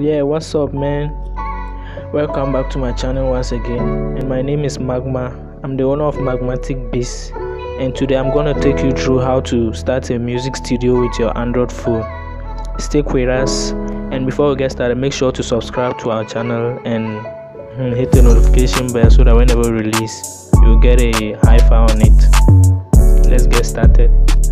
Yeah, what's up, man? Welcome back to my channel once again, and my name is Magma. I'm the owner of Magmatic Beast, and today I'm gonna take you through how to start a music studio with your Android phone. Stay with us, and before we get started, make sure to subscribe to our channel and hit the notification bell so that whenever we release, you'll get a high five on it. Let's get started.